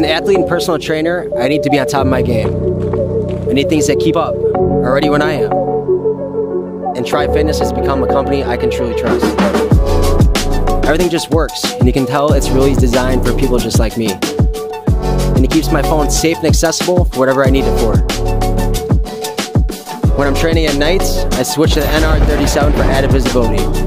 an athlete and personal trainer, I need to be on top of my game. I need things that keep up already when I am. And TriFitness has become a company I can truly trust. Everything just works, and you can tell it's really designed for people just like me. And it keeps my phone safe and accessible for whatever I need it for. When I'm training at nights, I switch to the NR37 for added visibility.